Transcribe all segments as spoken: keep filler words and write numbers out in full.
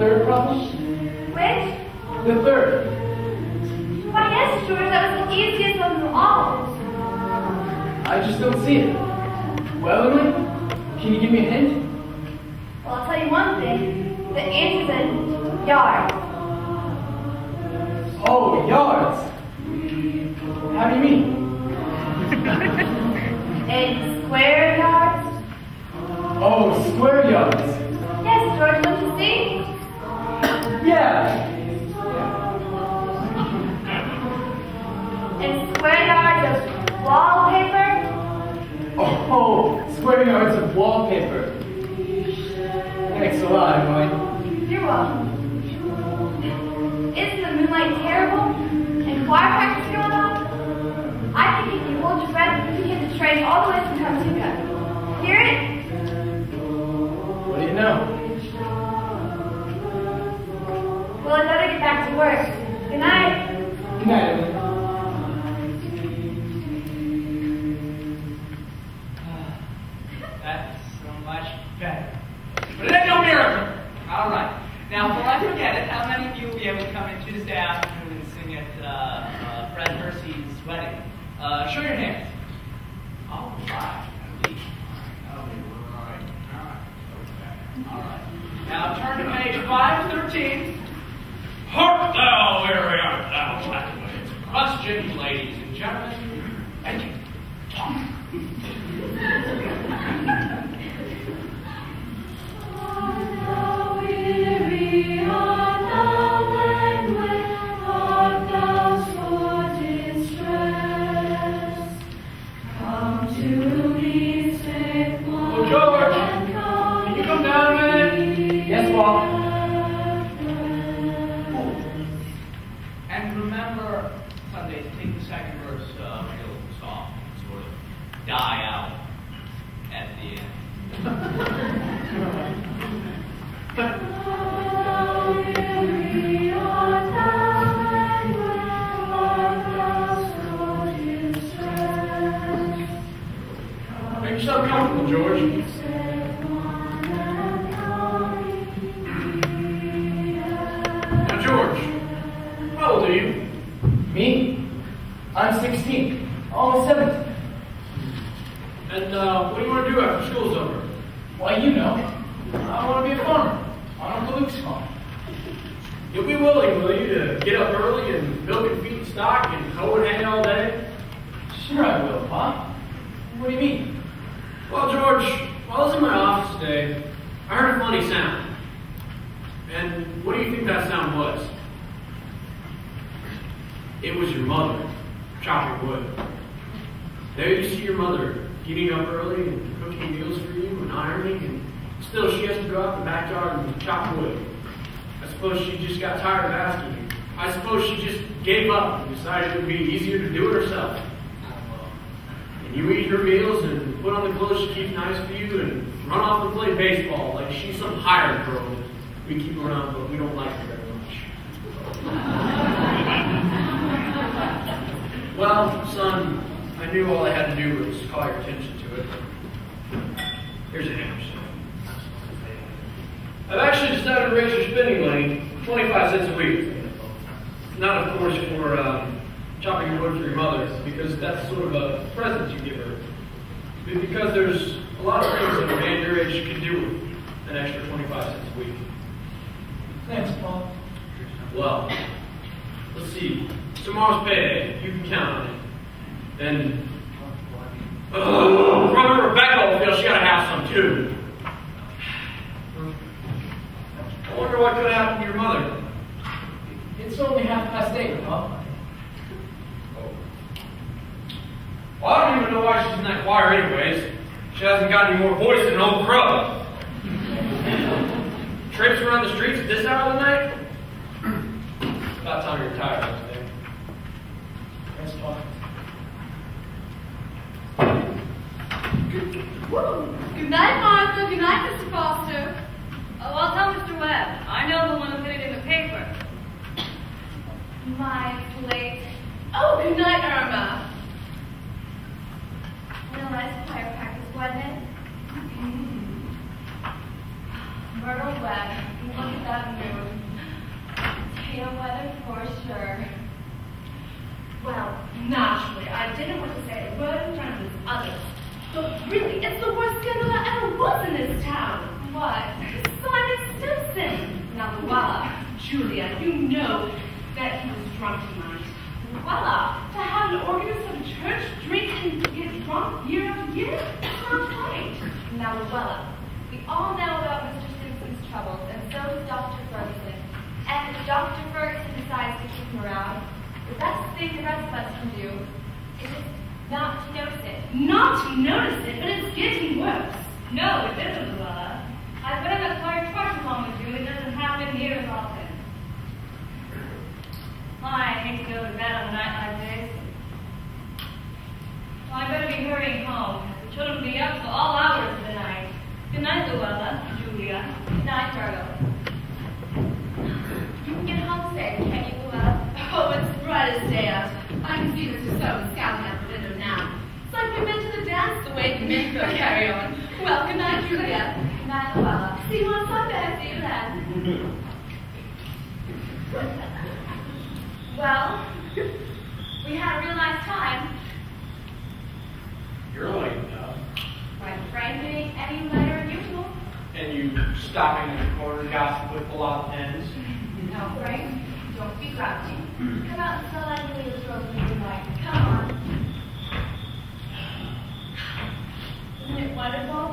third problem? Which? The third. Why, yes, George, that was the easiest one of all. I just don't see it. Well, Emily, can you give me a hint? Well, I'll tell you one thing. The answer's in yards. Oh, yards. How do you mean? In square yards? Oh, square yards. Yes, George, don't you see? Yeah. And square yards of wallpaper? Oh, square yards of wallpaper. Thanks a lot, Emily. You're welcome. Isn't the moonlight terrible? And firecrackers going on? I think if you hold your breath, you can get the train all the way to Tartuca. Hear it? What do you know? Well, I'd better get back to work. Good night. Good night, Emily. That's so much better. But it ain't no miracle. All right. Now, before I forget it, how many of you will be able to come in Tuesday afternoon and sing at uh, uh, Fred Mercy's wedding? Uh, show your hands. All right. All right. Now turn to page five thirteen. Hark thou, weary art thou, blackbird. Question, ladies and gentlemen. Thank you. Talk. Hark thou, weary art thou, blackbird. Hark thou, sore distress. Come to me, safe one. Oh, George! Can you come down? Yes, Bob. And remember, Sundays, take the second verse of uh, the song and sort of die out at the end. Make yourself comfortable, George. I'm sixteen, almost seventeen. And uh, what do you want to do after school's over? Why, you know, I want to be a farmer on Uncle Luke's farm. You'll be willing, will you, to get up early and milk and feed stock and hoe and hay all day? Sure I will, Pop. What do you mean? Well, George, while I was in my office today, I heard a funny sound. And what do you think that sound was? It was your mother. Chopping wood. There you see your mother getting up early and cooking meals for you and ironing, and still she has to go out in the backyard and chop wood. I suppose she just got tired of asking you. I suppose she just gave up and decided it would be easier to do it herself. And you eat her meals and put on the clothes she keeps nice for you and run off and play baseball like she's some hired girl that we keep around but we don't like her very much. Well, son, I knew all I had to do was call your attention to it. Here's an answer. I've actually decided to raise your spending money twenty-five cents a week. Not, of course, for um, chopping wood for your mother, because that's sort of a present you give her. But because there's a lot of things that a man your age can do with an extra twenty-five cents a week. Thanks, Paul. Well, let's see. Tomorrow's payday. You can count on it. Then, oh, brother Rebecca will feel she gotta have some too. I wonder what could happen to your mother. It's only half past eight, huh? Oh. Well, I don't even know why she's in that choir, anyways. She hasn't got any more voice than an old crow. Trips around the streets at this hour of the night. About time you're tired. Good night, Martha. Good night, Mister Foster. Oh, I'll tell Mister Webb. I know the one who put it in the paper. My plate. Oh, good night, Irma. Well, that's choir practice, wasn't it? Myrtle Webb. Late afternoon. Fair weather for sure. Well, naturally, I didn't want to say a word in front of these others. But really, it's the worst scandal that ever was in this town. What? Simon Stimson. Now, Luella, Julia, you know that he was drunk tonight. Luella, to have an organist of a church drink and get drunk year after year? It's not right. Now, Luella, we all know about Mister Simpson's troubles, and so does Doctor Ferguson. And if Doctor Ferguson decides to keep him around, the best thing the rest of us can do is just not to notice it. Not to notice it? But it's getting worse. No, it isn't, Luella. I've been in the choir twice along with you. It doesn't happen near as often. I hate to go to bed on a night like this. Well, I better be hurrying home. The children will be up for all hours of the night. Good night, Luella, Julia. Good night, Virgo. You can get home safe, can you, Luella? Oh, it's bright as day out. I can see Mister Soames scowling out the window now. It's like we've been to the dance the way the men go carry on. Well, good night, Julia. Good night, Luella. See you on Sunday. See you then. Well, we had a real nice time. You're late now. My friend getting any later than usual. And you stopping in the corner, gossip with the lot ends. No, Frank, don't be grouchy. Come out and tell that lady this road you like. Come on. Isn't it wonderful?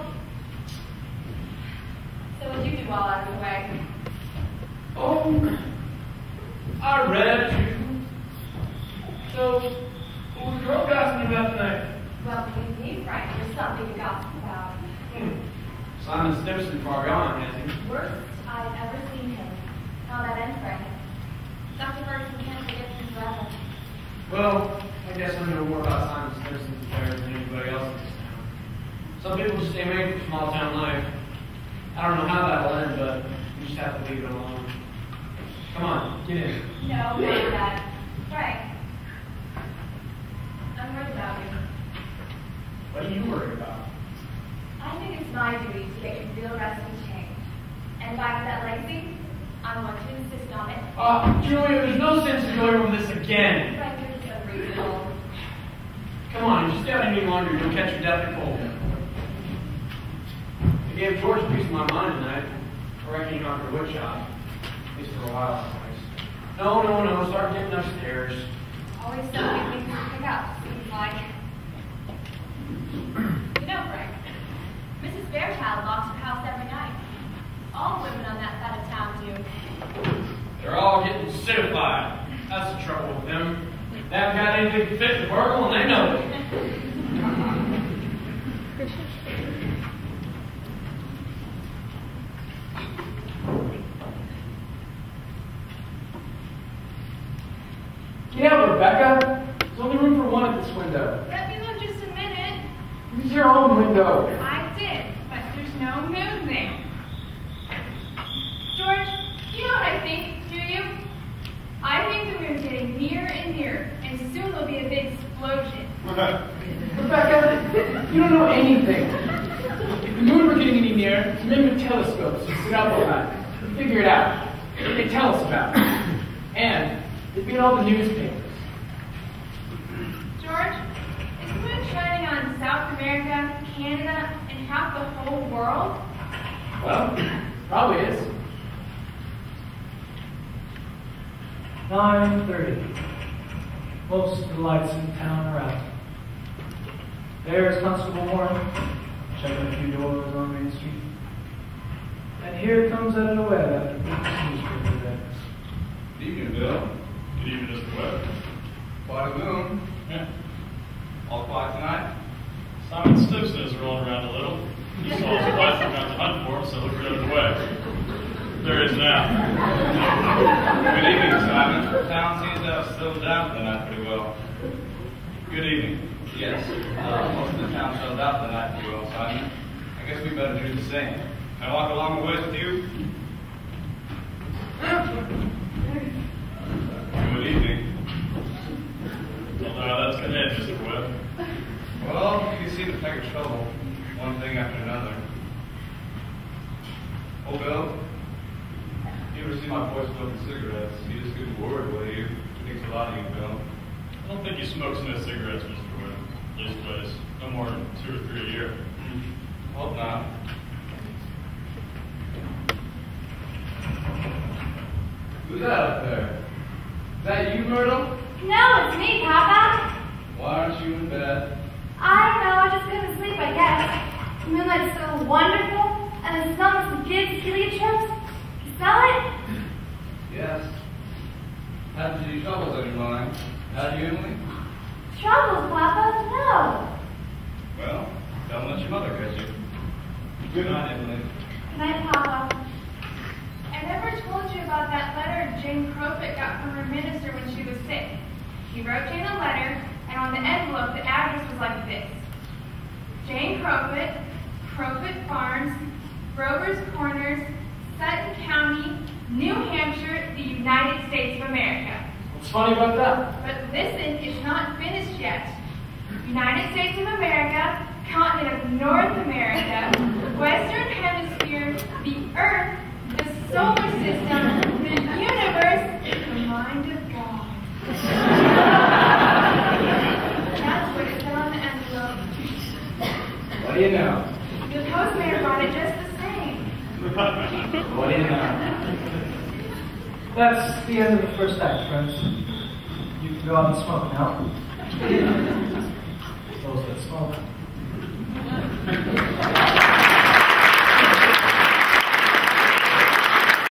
So what do you do while I was away? Oh, I read you. So, what was your gossiping about tonight? Well, believe me, Frank, there's something to gossip about. Hmm. Simon Stimson far gone, hasn't he? Worst I've ever seen him. How that end, Frank? Doctor Ferguson can't forget his brother. Well, I guess I know more about Simon Stimson's affairs than anybody else in this town. Some people just stay married for small town life. I don't know how that'll end, but you just have to leave it alone. Come on, get in. No, not that. Frank, I'm worried about you. What are you worried about? I think it's my duty to get you real rest and change. And if I get that lazy, I want to insist on it. Ah, uh, Julia, there's no sense in going over this again. Frank, you're just unreasonable. Come on, you stay out any longer, you'll catch your death of cold. I gave George a piece of my mind tonight. I reckon he knocked her wood shop. At least for a while, anyways. No, no, no, start getting upstairs. Always something to pick up, seems like. You know, Frank, Missus Fairchild locks her house every night. All women on that side of town do. They're all getting citified. That's the trouble with them. They haven't got anything to fit the Virgo, and they know it. Get out, Rebecca. There's only room for one at this window. Use your own window. I did, but there's no moon there. George, you know what I think, do you? I think the moon's getting nearer and nearer, and soon there'll be a big explosion. Rebecca, you don't know anything. If the moon were getting any nearer, it's made with telescopes. You sit up all night. You figure it out. They tell us about it. And they beat all the newspapers. George? Shining on South America, Canada, and half the whole world? Well, probably is. nine thirty. Most of the lights in town are out. There's Constable Warren, checking a few doors on Main Street. And here comes Ed Webb after the newspaper events. Good evening, Bill. Good evening, Mister Webb. Quite a moon. Yeah. All quiet tonight? Simon Stimson is rolling around a little. He saw his wife around the hunt for him, so look the other way. There he is now. Good evening, Simon. The town seems to have settled down tonight pretty well. Good evening. Yes, uh, most of the town settled out tonight pretty well, Simon. I guess we better do the same. Can I walk along the way with you? Good evening. Well, that's gonna end, Mister Webb. Well, you seem to take a trouble, one thing after another. Oh, Bill, you ever see my boy smoking cigarettes, you just couldn't worry, would you? He thinks a lot of you know. I don't think he smokes no cigarettes, Mister Webb. Leastways, no more than two or three a year. Hope not. Who's that up there? Is that you, Myrtle? No, it's me, Papa. Why aren't you in bed? I know, I just couldn't sleep, I guess. The moonlight's so wonderful, and the smell of the kids' helium chips. You smell it? Yes. Haven't you any troubles on your mind? How do you, Emily? Troubles, Papa? No. Well, don't let your mother catch you. Good night, Emily. Good night, Papa. I never told you about that letter Jane Croft got from her minister when she was sick. She wrote Jane a letter, and on the envelope the address was like this. Jane Croft, Croft Farms, Grover's Corners, Sutton County, New Hampshire, the United States of America. What's funny about that? But listen, it's not finished yet. United States of America, continent of North America, Western Hemisphere, the Earth, the solar system, the universe, the mind of God. That's what it said on the envelope. What do you know? The postman bought it just the same. What do you know? That's the end of the first act, friends. You can go out and smoke now. Close that smoke.